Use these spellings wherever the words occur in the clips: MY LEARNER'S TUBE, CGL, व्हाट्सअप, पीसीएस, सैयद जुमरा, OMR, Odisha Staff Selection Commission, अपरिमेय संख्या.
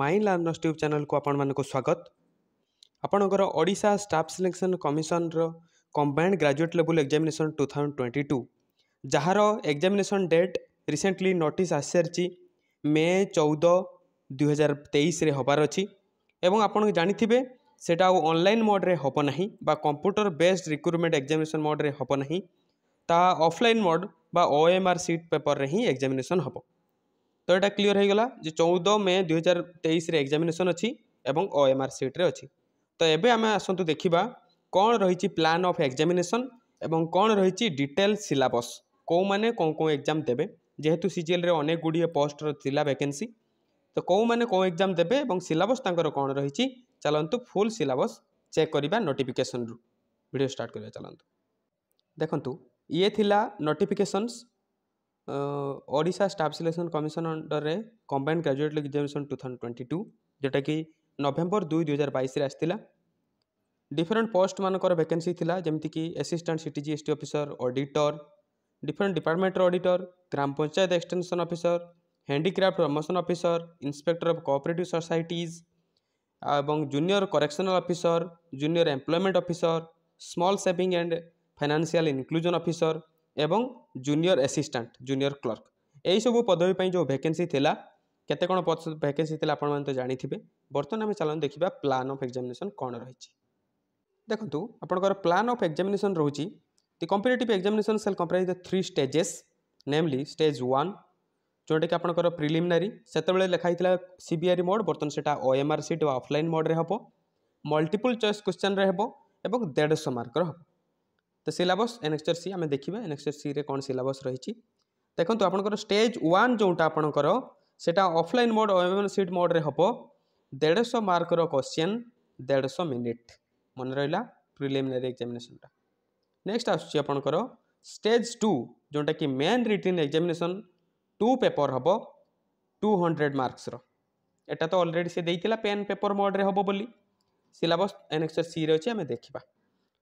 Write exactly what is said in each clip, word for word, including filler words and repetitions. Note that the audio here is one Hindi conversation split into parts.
माई लर्नर्स ट्यूब चैनल को आपण मानको स्वागत। आपणकर ओडिशा स्टाफ सिलेक्शन कमिशन रो combined graduate level examination two thousand twenty two जार एग्जामिनेशन डेट रिसेंटली नोटिस आसी मे चौदह दुई हजार तेईस हबार अच्छी एवं जानिथिबे सेटा ऑनलाइन मोड रे होबो नाही बा computer based recruitment examination mode रे होबो नाही ता ऑफलाइन मोड बा ओएमआर सीट पेपर रे ही एग्जामिनेशन होबो। तो एटा क्लियर हो गला जे चौदह मे दुई हजार तेईस एग्जामिनेशन अच्छी एवं ओएमआर सीट रे अच्छी। तो एबे आमे आसंतु देखिबा कौन रही प्लान ऑफ एग्जामिनेशन एवं कौन रही डिटेल सिलेबस को माने कौन कौन एग्जाम देबे जेहेतु सीजीएल रे अनेक गुड़िए पोस्ट थिला वैकेंसी तो कौ माने कौ एग्जाम देबे एवं सिलेबस तांकर कौन रही चलंतु फुल सिलेबस चेक करबा नोटिफिकेशन रु वीडियो स्टार्ट करबा चलंतु देखंतु ये थिला notifications Odisha staff selection commission under रे combined graduate level examination two thousand twenty two जोटा कि नवेम्बर दुई दुई हजार बैस आसला डिफरेन्ट पोस्ट मानकर वैकेंसी थिला जेमति कि assistant CTG ST officer auditor different department auditor gram panchayat extension officer handicraft promotion officer inspector of cooperative societies एवं junior correctional officer junior employment officer small saving and financial inclusion officer एवं जूनियर असिस्टेंट जूनियर क्लर्क यही सब पदवी जो वैकेंसी थिला केते कोन वैकेंसी थिला आपण मन तो जानिथिबे। बर्तमान आम चलन देखिबा प्लान ऑफ एग्जामिनेशन कौन रही देखंतु आपनकर प्लान ऑफ एग्जामिनेशन रहुची the competitive examination shall comprise the three stages namely stage one जोटा कि आपंकर प्रिलिमिनारी से लिखाई था सीबीआर मोड बर्तन से ओएमआर सीट व ऑफलाइन मोड रे होबो मल्टीपल चॉइस क्वेश्चन रे होबो एवं डेढ़ सौ मार्क रो होबो। तो सिलेबस एनएक्सचर सी आम देखिबा एनएक्सचर सी रे कोन सिलेबस रही देखंतु आपंकर स्टेज वन जोटा आपंकर सेटा offline mode OMR sheet mode रे होबो डेढ़ सौ मार्क रो क्वेश्चन डेढ़ सौ मिनिट मन रहा प्रिलिमिनारी एग्जामिनेशन टा। नेक्स्ट आसुची आपंकर स्टेज टू जोटा कि main written examination two paper हम टू हंड्रेड मार्क्स रो एटा तो ऑलरेडी से देइतिला पेन पेपर मोड रे हबो बोली सिलेबस एनएक्सर सी रे अछि आमे देखिबा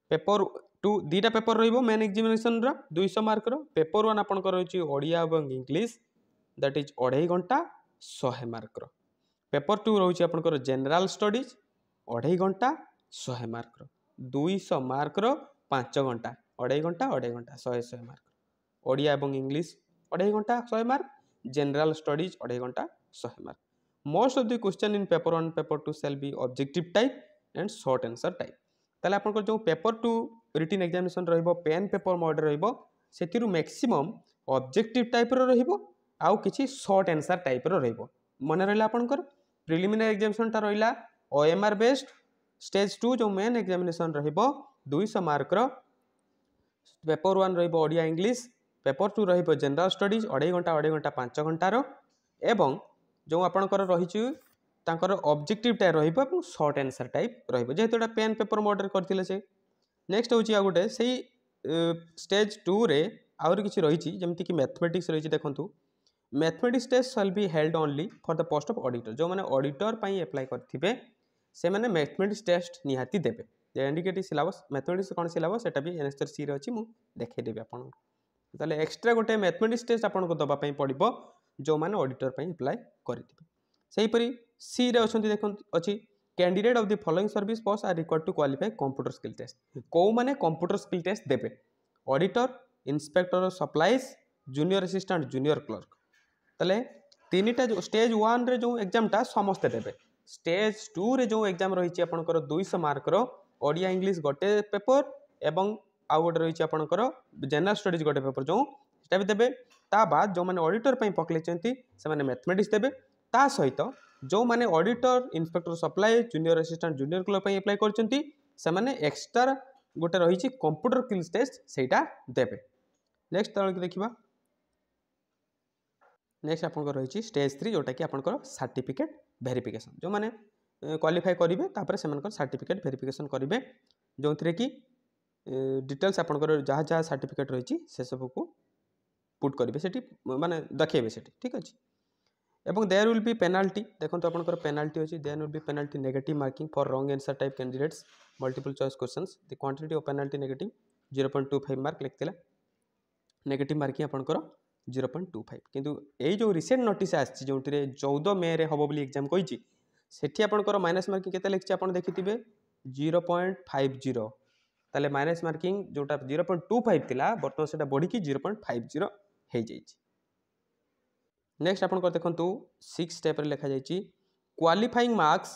पेपर टू दीटा पेपर रहइबो मेन एग्जामिनेशन रो दो सौ मार्क रो पेपर वन आपन कर अछि ओडिया एवं इंग्लिश दैट इज अढ़ाई घंटा सौ मार्क रो पेपर टू रहउछि आपन कर जनरल स्टडीज अढ़ाई घंटा सौ मार्क रो दो सौ मार्क रो पाँच घंटा अढ़ाई घंटा अढ़ाई घंटा सौ सौ मार्क ओडिया एवं इंग्लिश अढ़ाई घंटा सौ मार्क जनरल स्टडीज अढ़ाई घंटा सौ mark. Most of the question in paper one paper two shall be objective type and short answer type ताले आपन को जो पेपर टू रिटन एग्जामिनेशन रहइबो पेन पेपर मोड रहइबो सेतिरु मैक्सिमम ऑब्जेक्टिव टाइप रो रहइबो आउ किछि शॉर्ट आंसर टाइप रो रहइबो मन रहला आपनकर प्रिलिमिनरी एग्जामिनेशन ता रहला ओएमआर बेस्ड स्टेज टू जो मेन एग्जामिनेशन रहइबो दो सौ मार्क रो पेपर वन रहइबो ओडिया इंग्लिश पेपर टू रही जनरल स्टडीज अढ़ाई घंटा अढ़ाई घंटा पाँच घंटार एवं जो आपंकर रही ऑब्जेक्टिव टाइप रही है शॉर्ट आंसर टाइप रहा पेन पेपर मोड करते से। नेक्स्ट हूँ आउ गोटे से स्टेज टू रे आउरी किसी रही जमीक मैथमेटिक्स रही देखूँ mathematics test shall be held only for the post of auditor जो मैंने ऑडिटर पर एप्लाई करेंगे से मैंने मैथमेटिक्स टेस्ट निहाती देवे इंडिकेटिव सिलेबस मैथमेटिक्स कौन सिलेबस से भी एनएसआर सी रे अच्छी देखेदेवी आपको ताले एक्स्ट्रा गोटे मैथमेटिक्स टेस्ट आपको दवाई पड़ो जो मैंने ऑडिटर एप्लाई करेंगे सहीपरी सी रे अच्छे देख अच्छी candidate of the following service post are required to qualify computer skill test कौ मैंने कंप्यूटर स्किल टेस्ट देवे auditor inspector supplies junior assistant junior clerk ताले तीनटा जो स्टेज वन रे जो एग्जामटा समस्ते देवे स्टेज टू रे जो एग्जाम रही आपंकर दो सौ मार्क रो ओडिया इंग्लिश गोटे पेपर एवं आउ गोटे रही आपंकर जेनरल स्टडीज गोटे पेपर जो भी देवे ता बाद जो मैंने ऑडिटर पकड़े से मैथमेटिक्स देवे ता सहित जो मैंने auditor inspector supply junior assistant junior clerk apply करने एक्स्ट्रा गोटे रही कंप्यूटर स्किल्स टेस्ट सेटा देवे। नेक्स्ट देखा नेक्स्ट आप रही स्टेज थ्री जोटा कि आपंकर सर्टिफिकेट वेरिफिकेशन जो मैंने क्वालिफाई करेंगे तापर से सर्टिफिकेट वेरिफिकेशन करेंगे जो थे कि डिटेल्स आपंकर जहाँ जहाँ सर्टिफिकेट रही से सब को पुट करेंगे से माने देखेबे से ठीक अच्छे एवं देयर विल बी पेनाल्टी देखो आपंकर पेनाल्टी अच्छी there will be penalty negative marking for wrong answer type candidates multiple choice questions the quantity of penalty negative zero point two five mark लिखते नेगेटिव मार्किंग आपंकर जीरो पॉइंट टू फाइव किंतु ये जो रिसेंट नोटिस आसी चौदह मे रे हम बोली एग्जाम कही सेठी आपंकर माइनस मार्किंग केते लिखछि आपण देखिथिबे ज़ीरो पॉइंट फ़ाइव ज़ीरो ताले माइनस मार्किंग जोटा ज़ीरो पॉइंट टू फ़ाइव थिला बर्तमान सेटा बढ़ी कि ज़ीरो पॉइंट फ़ाइव ज़ीरो हे जाइछि। नेक्स्ट आपंकर देखंतु सिक्स स्टेप रे लिखा जाइछि qualifying marks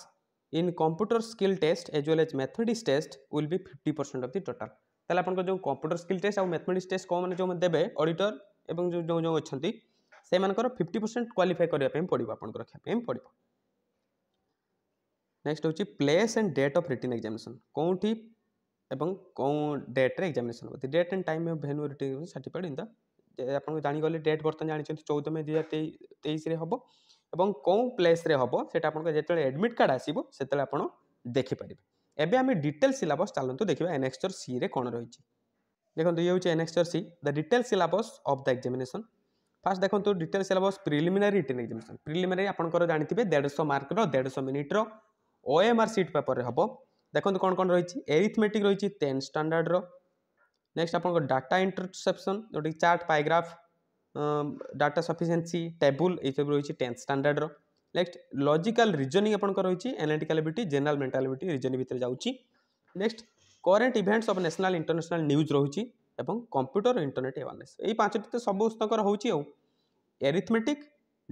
in computer skill test as well as mathematics test will be fifty percent of the total. ताले आपंकर जो कंप्यूटर स्किल टेस्ट आ मैथमेटिक्स टेस्ट को माने जो देबे ऑडिटर एवं जो जो जो अछंती से मानकर फ़िफ़्टी परसेंट क्वालिफाई करबा पे पड़िबो आपनकर रखा पे पड़िबो। नेक्स्ट होची place and date of written examination कोठी एवं को डेट रे एग्जामिनेशन होती date and time of venue written certified in the आपन जानि गले डेट बर्तन जानि छथि चौदह मई दो हज़ार तेईस रे हबो एवं को प्लेस रे हबो सेटा आपन जेतले एडमिट कार्ड आसीबो सेतले आपन देखि परिबे। एबे हम डिटेल सिलेबस चालंतु देखिबा एनेक्सचर सी रे कोन रहिछि। देखंतु ये होची annexure C the detail syllabus of the examination. First देखंतु detail syllabus preliminary written examination preliminary आपनकर जानिथिबे वन फ़िफ़्टी मार्क रो वन फ़िफ़्टी मिनिट रो ओएमआर सीट पेपर रे हबो। देखंतु कोन कोन रहिछि एरिथमेटिक रहिछि टेंथ स्टैंडर्ड रो। नेक्स्ट आपनकर डाटा इंटरसेप्शन जोटी chart pie graph data sufficiency table ए सब रहिछि टेंथ स्टैंडर्ड रो। नेक्स्ट लॉजिकल रीजनिंग आपनकर रहिछि analytical ability general mental ability reasoning भीतर जाउछि। Next current events of national international news रहुछि एवं कंप्यूटर इंटरनेट अवेयरनेस एई पांचटी तो सबस्तकर होउछि औ arithmetic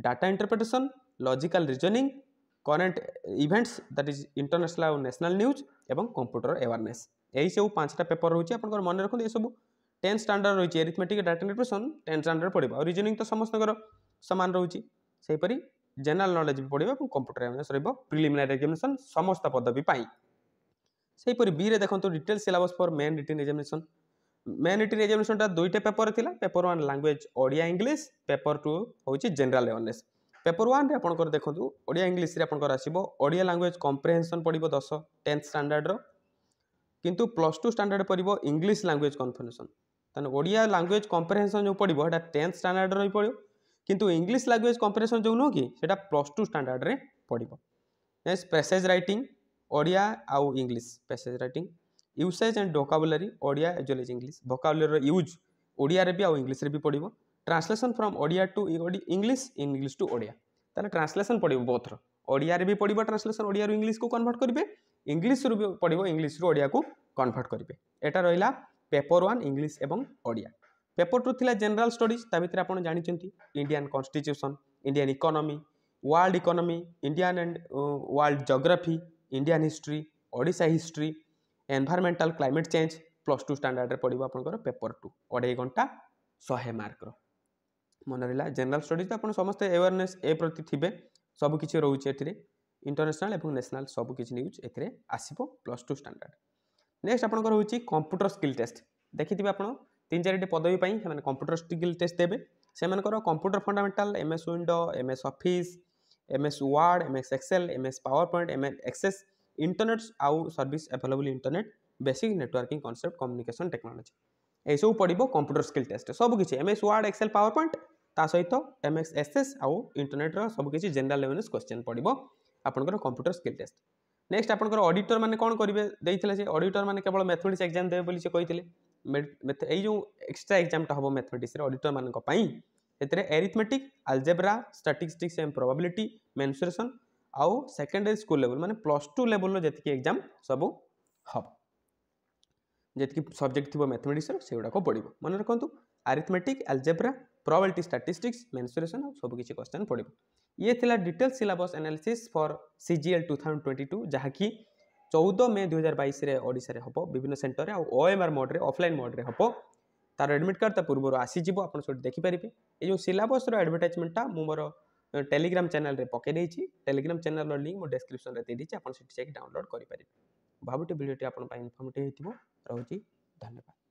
data interpretation logical reasoning current events that is international और नेशनल न्यूज एवं कंप्यूटर अवेयरनेस एई सब पांचटा पेपर रहुछि आपनकर मन रखु ए सब टेंथ स्टैंडर्ड रहुछि arithmetic data interpretation tenth standard पडिबा और रीजनिंग तो समस्तकर समान रहुछि सेहि परि जनरल नॉलेज भी पडिबा एवं कंप्यूटर अवेयरनेस रहबो प्रिलिमिनरी एग्जामिनेशन समस्त पदवी पाई। सेहीपरी बी रे देखंतु detail syllabus for main written examination main written examination टा दुईटा पेपर थिला paper one language Odia English paper two होची जनरल अवेयरनेस। पेपर वन रे आपनकर देखंतु ओडिया इंग्लिश रे आपनकर आसीबो ओडिया लैंग्वेज कॉम्प्रिहेंशन पडिबो टेन टेंथ स्टैंडर्ड रो किंतु प्लस टू स्टैंडर्ड पडिबो इंग्लिश लैंग्वेज कॉम्प्रिहेंशन तने ओडिया लैंग्वेज कॉम्प्रिहेंशन जो पडिबो हेटा टेंथ स्टैंडर्ड रो पडिबो किंतु इंग्लिश लैंग्वेज कॉम्प्रिहेंशन जो नो कि सेटा प्लस टू स्टैंडर्ड रे पडिबो। नेक्स्ट पैसेज राइटिंग ओडिया आउ English passage writing usage and vocabulary Odia as well as English vocabulary use Odia रे भी आउ इंग्लिश रे भी पडिबो। Translation from Odia to English English to Odia ताले ट्रांसलेशन पडिबो बोथ रो ओडिया रे भी पडिबो ट्रांसलेशन ओडिया रो इंग्लिश को कन्वर्ट करिवे इंग्लिश रो भी पडिबो इंग्लिश रो ओडिया को कन्वर्ट करिवे। एटा रहिला पेपर वन इंग्लिश एवं ओडिया। पेपर टू थिला जनरल स्टडीज ता भितर आपण जानि चंती Indian constitution Indian economy world economy Indian and world geography Indian history Odisha history environmental climate change plus two standard रे पड़ो आपंकर पेपर टू अढ़ाई घंटा सौ मार्क मन रहा। जनरल स्टडीज तो आप समस्ते अवेयरनेस ए प्रति थे सबकि रोचे ए इंटरनेशनल एवं नेशनल सबकि न्यूज ए आसो प्लस टू स्टैंडर्ड। नेक्स्ट आपंकर होची कंप्यूटर स्किल टेस्ट देखि थे आपड़ तीन चार पदवी पर कंप्यूटर स्किल टेस्ट देते से computer fundamental M S window M S office M S word M S excel M S power point M S access internet आउ service available internet basic networking concept communication technology यह सब पड़ो कंप्यूटर स्किल टेस्ट सबकि M S word Excel power point ता सहित एम एस एक्सेस आउ इंटरनेट सबकि जनरल अवेयरनेस क्वेश्चन पड़ो आपंकर कंप्यूटर स्किल टेस्ट। नेक्स्ट आपंकर ऑडिटर मैंने कौन करेंगे ऑडिटर मैंने केवल मैथमेटिक्स एग्जाम देवे से कही जो एक्सट्रा एग्जाम हम मैथमेटिक्स ऑडिटर मानी एतरे arithmetic algebra statistics and probability mensuration आउ सेकेंडरी स्कूल लेवल माने प्लस टू लेवल जतिक एग्जाम सब हम जतिक सब्जेक्ट थी मैथमेटिक्स से गुड़ाक पड़ो मन रखु arithmetic algebra probability statistics mensuration आउ सबकि क्वेश्चन पड़ो। ये थिला detail syllabus analysis for CGL two thousand twenty two जहाँकि चौदह मई दुई हजार बाईस ओडिशा हम विभिन्न सेन्टर आउ ओएमआर मोड्रे ऑफलाइन मोड्रे हम तार एडमिट कार्ड पूर्व आसीज आप देखिपारे। ये जो सिलेबस एडवर्टाइजमेंटा मुझे मोर टेलीग्राम चैनल रे पके देछि टेलीग्राम चैनल रो लिंक मो डिस्क्रिप्शन रे दे देछि आपन सेठी जाके डाउनलोड करि पारे। भाबुटी वीडियो टी आपन पा इन्फॉर्मेटिव हेतिबो रहउछि धन्यवाद।